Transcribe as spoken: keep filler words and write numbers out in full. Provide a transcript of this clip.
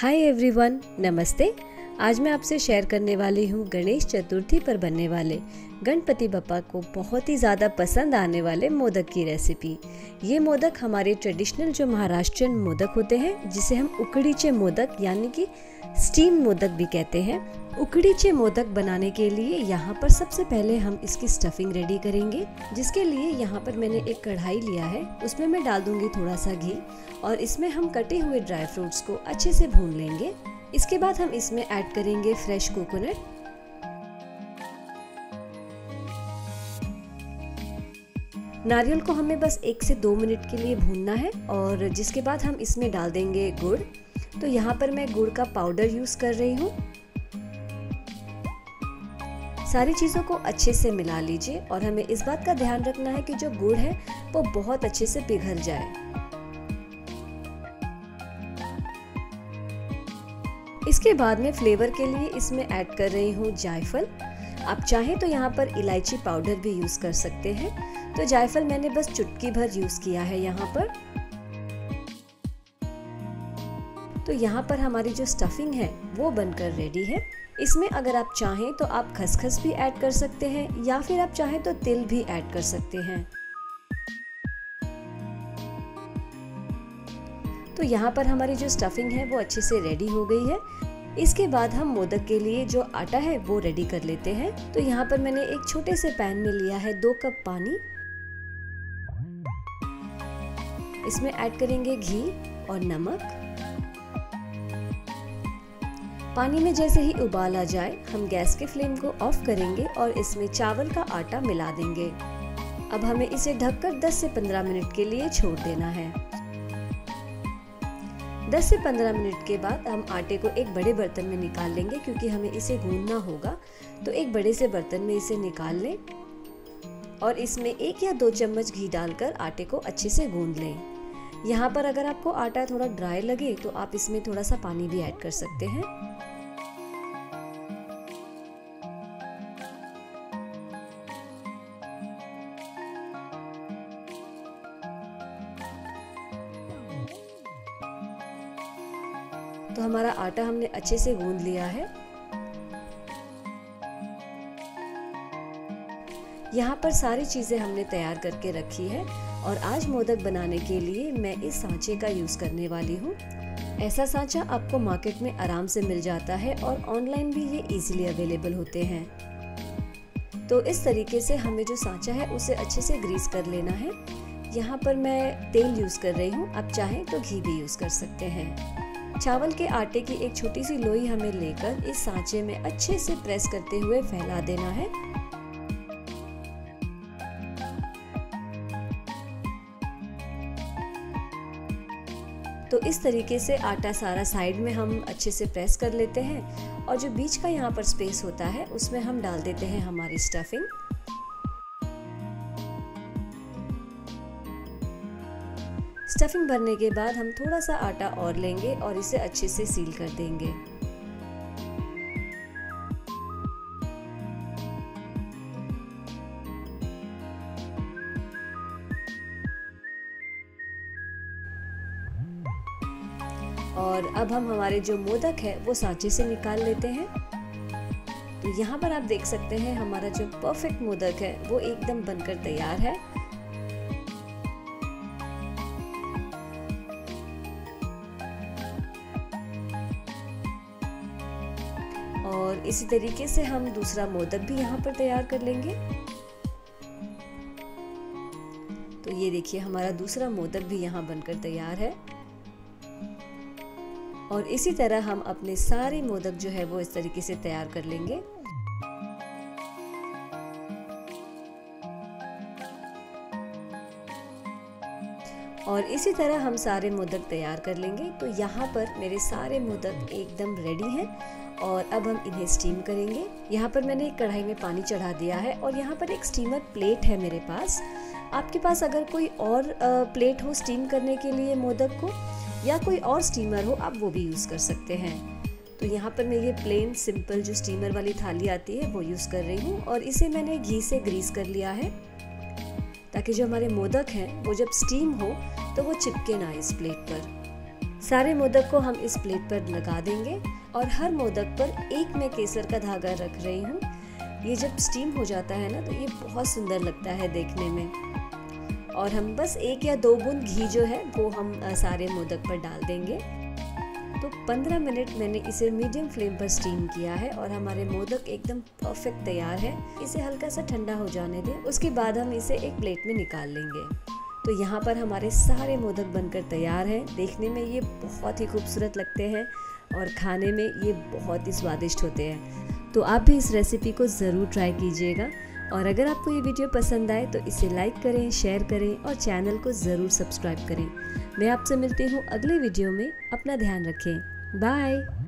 Hi everyone, नमस्ते। आज मैं आपसे शेयर करने वाली हूँ गणेश चतुर्थी पर बनने वाले गणपति बप्पा को बहुत ही ज़्यादा पसंद आने वाले मोदक की रेसिपी। ये मोदक हमारे ट्रेडिशनल जो महाराष्ट्रियन मोदक होते हैं, जिसे हम उकडीचे मोदक यानी कि स्टीम मोदक भी कहते हैं। उकडीचे मोदक बनाने के लिए यहाँ पर सबसे पहले हम इसकी स्टफिंग रेडी करेंगे, जिसके लिए यहाँ पर मैंने एक कढ़ाई लिया है। उसमें मैं डाल दूँगी थोड़ा सा घी और इसमें हम कटे हुए ड्राई फ्रूट्स को अच्छे से भून लेंगे। इसके बाद हम इसमें ऐड करेंगे फ्रेश कोकोनट। नारियल को हमें बस एक से दो मिनट के लिए भूनना है और जिसके बाद हम इसमें डाल देंगे गुड़। तो यहाँ पर मैं गुड़ का पाउडर यूज कर रही हूँ। सारी चीज़ों को अच्छे से मिला लीजिए और हमें इस बात का ध्यान रखना है कि जो गुड़ है वो बहुत अच्छे से पिघल जाए। इसके बाद मैं फ्लेवर के लिए इसमें ऐड कर रही हूँ जायफल। आप चाहें तो यहाँ पर इलायची पाउडर भी यूज़ कर सकते हैं। तो जायफल मैंने बस चुटकी भर यूज़ किया है यहाँ पर। तो यहाँ पर हमारी जो स्टफिंग है वो बनकर रेडी है। इसमें अगर आप चाहें तो आप खसखस भी ऐड कर सकते हैं या फिर आप चाहें तो तिल भी ऐड कर सकते हैं। तो यहाँ पर हमारी जो स्टफिंग है वो अच्छे से रेडी हो गई है। इसके बाद हम मोदक के लिए जो आटा है वो रेडी कर लेते हैं। तो यहाँ पर मैंने एक छोटे से पैन में लिया है दो कप पानी। इसमें ऐड करेंगे घी और नमक। पानी में जैसे ही उबाल आ जाए हम गैस के फ्लेम को ऑफ करेंगे और इसमें चावल का आटा मिला देंगे। अब हमें इसे ढककर दस से पंद्रह मिनट के लिए छोड़ देना है। दस से पंद्रह मिनट के बाद हम आटे को एक बड़े बर्तन में निकाल लेंगे, क्योंकि हमें इसे गूंदना होगा। तो एक बड़े से बर्तन में इसे निकाल लें और इसमें एक या दो चम्मच घी डालकर आटे को अच्छे से गूंद लें। यहाँ पर अगर आपको आटा थोड़ा ड्राई लगे तो आप इसमें थोड़ा सा पानी भी ऐड कर सकते हैं। तो हमारा आटा हमने अच्छे से गूंद लिया है। यहाँ पर सारी चीज़ें हमने तैयार करके रखी है और आज मोदक बनाने के लिए मैं इस सांचे का यूज़ करने वाली हूँ। ऐसा सांचा आपको मार्केट में आराम से मिल जाता है और ऑनलाइन भी ये इजीली अवेलेबल होते हैं। तो इस तरीके से हमें जो सांचा है उसे अच्छे से ग्रीस कर लेना है। यहाँ पर मैं तेल यूज़ कर रही हूँ, आप चाहें तो घी भी यूज़ कर सकते हैं। चावल के आटे की एक छोटी सी लोई हमें लेकर इस सांचे में अच्छे से प्रेस करते हुए फैला देना है। तो इस तरीके से आटा सारा साइड में हम अच्छे से प्रेस कर लेते हैं और जो बीच का यहाँ पर स्पेस होता है उसमें हम डाल देते हैं हमारी स्टफिंग। स्टफिंग भरने के बाद हम थोड़ा सा आटा और लेंगे और इसे अच्छे से सील कर देंगे। और अब हम हमारे जो मोदक है वो सांचे से निकाल लेते हैं। तो यहाँ पर आप देख सकते हैं हमारा जो परफेक्ट मोदक है वो एकदम बनकर तैयार है। और इसी तरीके से हम दूसरा मोदक भी यहाँ पर तैयार कर लेंगे। तो ये देखिए हमारा दूसरा मोदक भी यहाँ बनकर तैयार है। और इसी तरह हम अपने सारे मोदक जो है वो इस तरीके से तैयार कर लेंगे। और इसी तरह हम सारे मोदक तैयार कर लेंगे। तो यहाँ पर मेरे सारे मोदक एकदम रेडी हैं और अब हम इन्हें स्टीम करेंगे। यहाँ पर मैंने एक कढ़ाई में पानी चढ़ा दिया है और यहाँ पर एक स्टीमर प्लेट है मेरे पास। आपके पास अगर कोई और प्लेट हो स्टीम करने के लिए मोदक को या कोई और स्टीमर हो, आप वो भी यूज़ कर सकते हैं। तो यहाँ पर मैं ये प्लेन सिंपल जो स्टीमर वाली थाली आती है वो यूज़ कर रही हूँ और इसे मैंने घी से ग्रीस कर लिया है, ताकि जो हमारे मोदक हैं वो जब स्टीम हो तो वो चिपके ना इस प्लेट पर। सारे मोदक को हम इस प्लेट पर लगा देंगे और हर मोदक पर एक मैं केसर का धागा रख रही हूँ। ये जब स्टीम हो जाता है ना तो ये बहुत सुंदर लगता है देखने में। और हम बस एक या दो बूंद घी जो है वो हम सारे मोदक पर डाल देंगे। तो पंद्रह मिनट मैंने इसे मीडियम फ्लेम पर स्टीम किया है और हमारे मोदक एकदम परफेक्ट तैयार है। इसे हल्का सा ठंडा हो जाने दें, उसके बाद हम इसे एक प्लेट में निकाल लेंगे। तो यहाँ पर हमारे सारे मोदक बनकर तैयार हैं। देखने में ये बहुत ही खूबसूरत लगते हैं और खाने में ये बहुत ही स्वादिष्ट होते हैं। तो आप भी इस रेसिपी को ज़रूर ट्राई कीजिएगा। और अगर आपको ये वीडियो पसंद आए तो इसे लाइक करें, शेयर करें और चैनल को ज़रूर सब्सक्राइब करें। मैं आपसे मिलती हूँ अगले वीडियो में। अपना ध्यान रखें। बाय।